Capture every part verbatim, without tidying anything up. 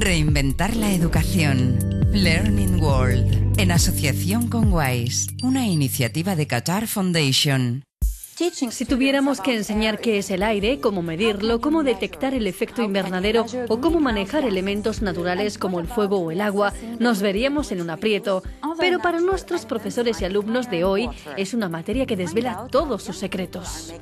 Reinventar la educación. Learning World, en asociación con WISE, una iniciativa de Qatar Foundation. Si tuviéramos que enseñar qué es el aire, cómo medirlo, cómo detectar el efecto invernadero o cómo manejar elementos naturales como el fuego o el agua, nos veríamos en un aprieto. Pero para nuestros profesores y alumnos de hoy, es una materia que desvela todos sus secretos.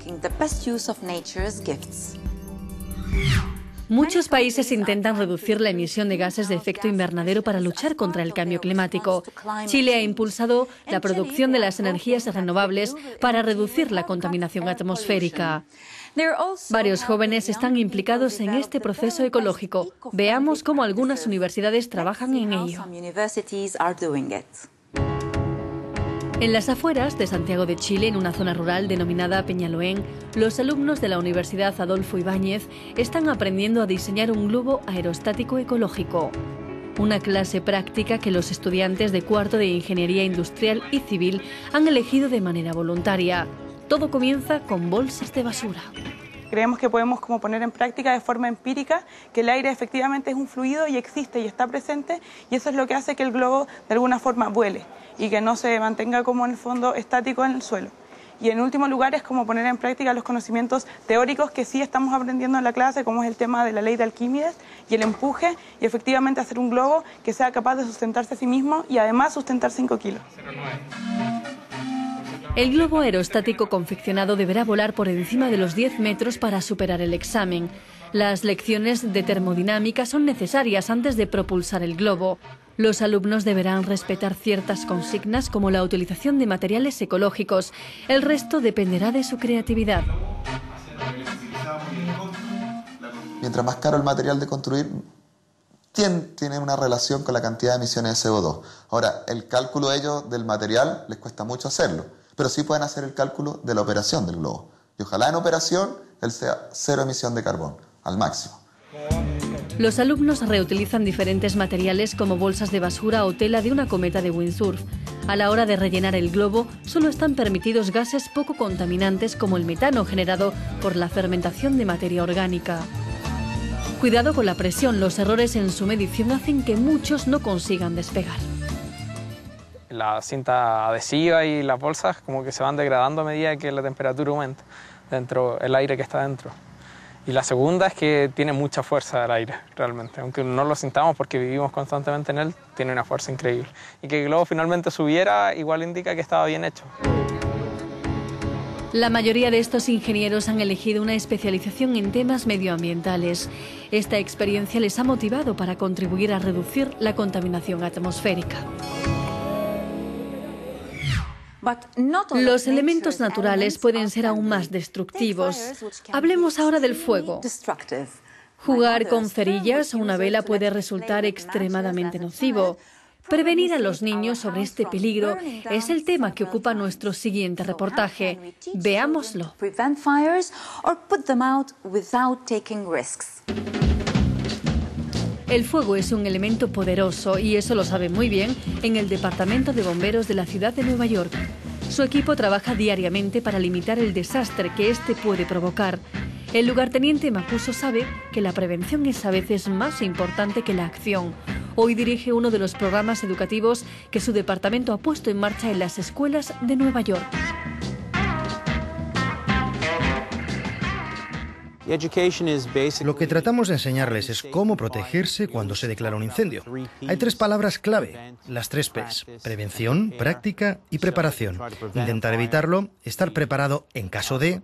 Muchos países intentan reducir la emisión de gases de efecto invernadero para luchar contra el cambio climático. Chile ha impulsado la producción de las energías renovables para reducir la contaminación atmosférica. Varios jóvenes están implicados en este proceso ecológico. Veamos cómo algunas universidades trabajan en ello. En las afueras de Santiago de Chile, en una zona rural denominada Peñaloén, los alumnos de la Universidad Adolfo Ibáñez están aprendiendo a diseñar un globo aerostático ecológico. Una clase práctica que los estudiantes de cuarto de Ingeniería Industrial y Civil han elegido de manera voluntaria. Todo comienza con bolsas de basura. Creemos que podemos como poner en práctica de forma empírica que el aire efectivamente es un fluido y existe y está presente, y eso es lo que hace que el globo de alguna forma vuele y que no se mantenga como en el fondo estático en el suelo. Y en último lugar es como poner en práctica los conocimientos teóricos que sí estamos aprendiendo en la clase, como es el tema de la ley de Arquímedes y el empuje, y efectivamente hacer un globo que sea capaz de sustentarse a sí mismo y además sustentar cinco kilos. El globo aerostático confeccionado deberá volar por encima de los diez metros para superar el examen. Las lecciones de termodinámica son necesarias antes de propulsar el globo. Los alumnos deberán respetar ciertas consignas como la utilización de materiales ecológicos. El resto dependerá de su creatividad. Mientras más caro el material de construir, tiene una relación con la cantidad de emisiones de C O dos. Ahora, el cálculo de ellos del material les cuesta mucho hacerlo, pero sí pueden hacer el cálculo de la operación del globo. Y ojalá en operación él sea cero emisión de carbón, al máximo. Los alumnos reutilizan diferentes materiales como bolsas de basura o tela de una cometa de windsurf. A la hora de rellenar el globo, solo están permitidos gases poco contaminantes como el metano generado por la fermentación de materia orgánica. Cuidado con la presión, los errores en su medición hacen que muchos no consigan despegar. La cinta adhesiva y las bolsas como que se van degradando a medida que la temperatura aumenta dentro, el aire que está dentro. Y la segunda es que tiene mucha fuerza el aire realmente, aunque no lo sintamos porque vivimos constantemente en él, tiene una fuerza increíble. Y que el globo finalmente subiera igual indica que estaba bien hecho. La mayoría de estos ingenieros han elegido una especialización en temas medioambientales. Esta experiencia les ha motivado para contribuir a reducir la contaminación atmosférica. Los elementos naturales pueden ser aún más destructivos. Hablemos ahora del fuego. Jugar con cerillas o una vela puede resultar extremadamente nocivo. Prevenir a los niños sobre este peligro es el tema que ocupa nuestro siguiente reportaje. Veámoslo. El fuego es un elemento poderoso, y eso lo saben muy bien en el Departamento de Bomberos de la ciudad de Nueva York. Su equipo trabaja diariamente para limitar el desastre que este puede provocar. El lugarteniente Macuso sabe que la prevención es a veces más importante que la acción. Hoy dirige uno de los programas educativos que su departamento ha puesto en marcha en las escuelas de Nueva York. Lo que tratamos de enseñarles es cómo protegerse cuando se declara un incendio. Hay tres palabras clave, las tres P's: prevención, práctica y preparación. Intentar evitarlo, estar preparado en caso de,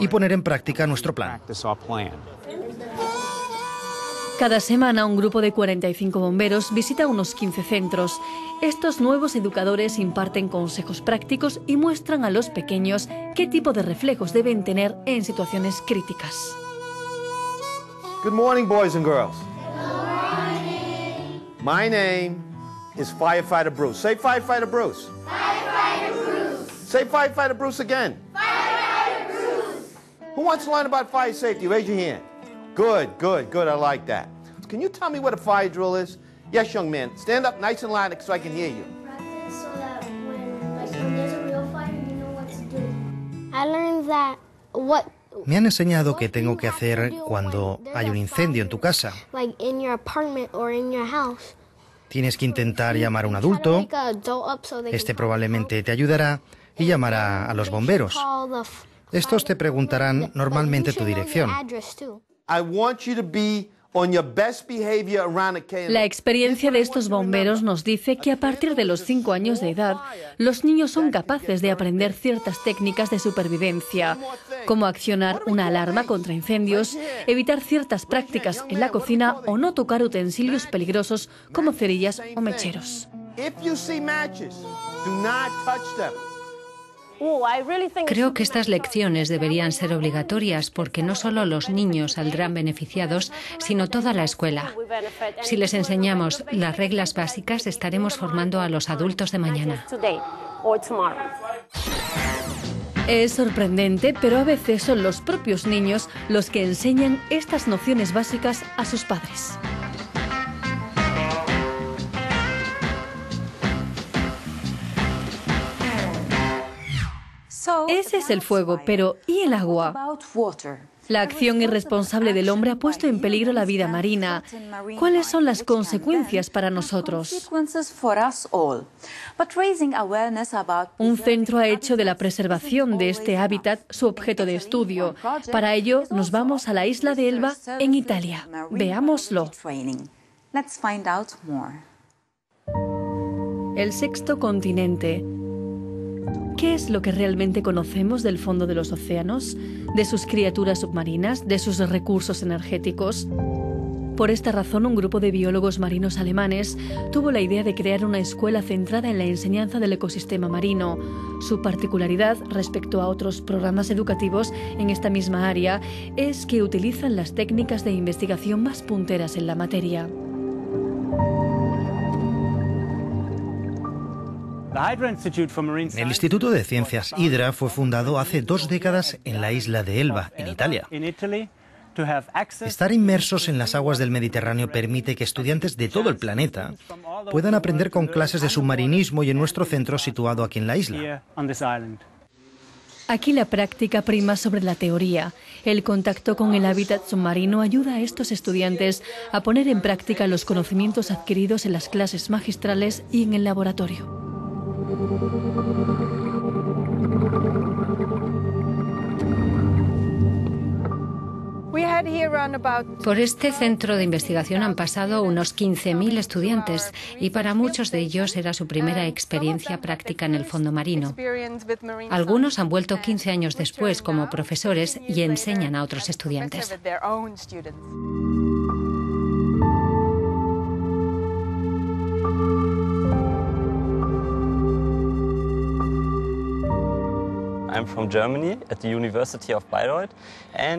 y poner en práctica nuestro plan. Cada semana un grupo de cuarenta y cinco bomberos visita unos quince centros. Estos nuevos educadores imparten consejos prácticos y muestran a los pequeños qué tipo de reflejos deben tener en situaciones críticas. Good morning, boys and girls. Good morning. My name is Firefighter Bruce. Say Firefighter Bruce. Firefighter Bruce. Say Firefighter Bruce again. Firefighter Bruce. Who wants to learn about fire safety? Raise your hand. Good, good, good, I like that. Can you tell me what a fire drill is? Yes, young man, stand up nice and loud so I can hear you. Practice so that when there's a real fire, you know what to do. I learned that what Me han enseñado qué tengo que hacer cuando hay un incendio en tu casa. Tienes que intentar llamar a un adulto, este probablemente te ayudará y llamará a los bomberos. Estos te preguntarán normalmente tu dirección. La experiencia de estos bomberos nos dice que a partir de los cinco años de edad, los niños son capaces de aprender ciertas técnicas de supervivencia, como accionar una alarma contra incendios, evitar ciertas prácticas en la cocina o no tocar utensilios peligrosos como cerillas o mecheros. Creo que estas lecciones deberían ser obligatorias porque no solo los niños saldrán beneficiados, sino toda la escuela. Si les enseñamos las reglas básicas, estaremos formando a los adultos de mañana. Es sorprendente, pero a veces son los propios niños los que enseñan estas nociones básicas a sus padres. Ese es el fuego, pero ¿y el agua? La acción irresponsable del hombre ha puesto en peligro la vida marina. ¿Cuáles son las consecuencias para nosotros? Un centro ha hecho de la preservación de este hábitat su objeto de estudio. Para ello, nos vamos a la isla de Elba, en Italia. Veámoslo. El sexto continente. ¿Qué es lo que realmente conocemos del fondo de los océanos, de sus criaturas submarinas, de sus recursos energéticos? Por esta razón, un grupo de biólogos marinos alemanes tuvo la idea de crear una escuela centrada en la enseñanza del ecosistema marino. Su particularidad respecto a otros programas educativos en esta misma área es que utilizan las técnicas de investigación más punteras en la materia. El Instituto de Ciencias Hydra fue fundado hace dos décadas en la isla de Elba, en Italia. Estar inmersos en las aguas del Mediterráneo permite que estudiantes de todo el planeta puedan aprender con clases de submarinismo y en nuestro centro situado aquí en la isla. Aquí la práctica prima sobre la teoría. El contacto con el hábitat submarino ayuda a estos estudiantes a poner en práctica los conocimientos adquiridos en las clases magistrales y en el laboratorio. Por este centro de investigación han pasado unos quince mil estudiantes y para muchos de ellos era su primera experiencia práctica en el fondo marino. Algunos han vuelto quince años después como profesores y enseñan a otros estudiantes.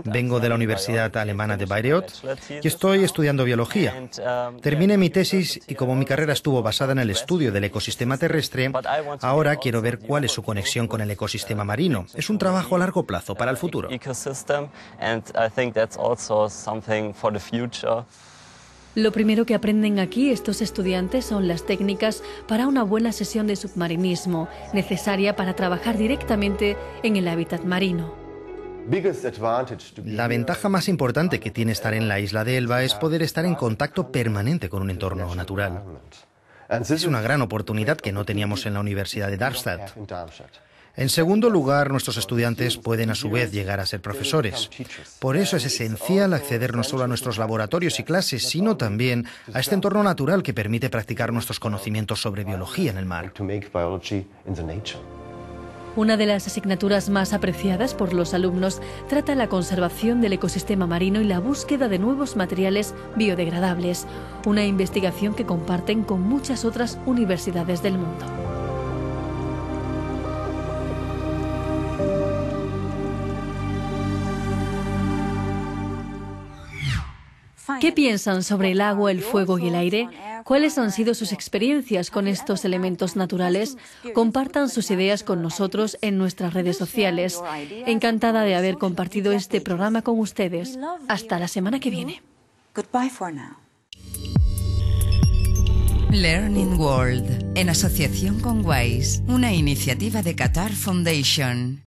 Vengo de la Universidad Alemana de Bayreuth y estoy estudiando biología. Terminé mi tesis y como mi carrera estuvo basada en el estudio del ecosistema terrestre, ahora quiero ver cuál es su conexión con el ecosistema marino. Es un trabajo a largo plazo para el futuro. Lo primero que aprenden aquí estos estudiantes son las técnicas para una buena sesión de submarinismo, necesaria para trabajar directamente en el hábitat marino. La ventaja más importante que tiene estar en la isla de Elba es poder estar en contacto permanente con un entorno natural. Es una gran oportunidad que no teníamos en la Universidad de Darmstadt. En segundo lugar, nuestros estudiantes pueden a su vez llegar a ser profesores. Por eso es esencial acceder no solo a nuestros laboratorios y clases, sino también a este entorno natural que permite practicar nuestros conocimientos sobre biología en el mar. Una de las asignaturas más apreciadas por los alumnos trata la conservación del ecosistema marino y la búsqueda de nuevos materiales biodegradables, una investigación que comparten con muchas otras universidades del mundo. ¿Qué piensan sobre el agua, el fuego y el aire? ¿Cuáles han sido sus experiencias con estos elementos naturales? Compartan sus ideas con nosotros en nuestras redes sociales. Encantada de haber compartido este programa con ustedes. Hasta la semana que viene. Learning World, en asociación con WISE, una iniciativa de Qatar Foundation.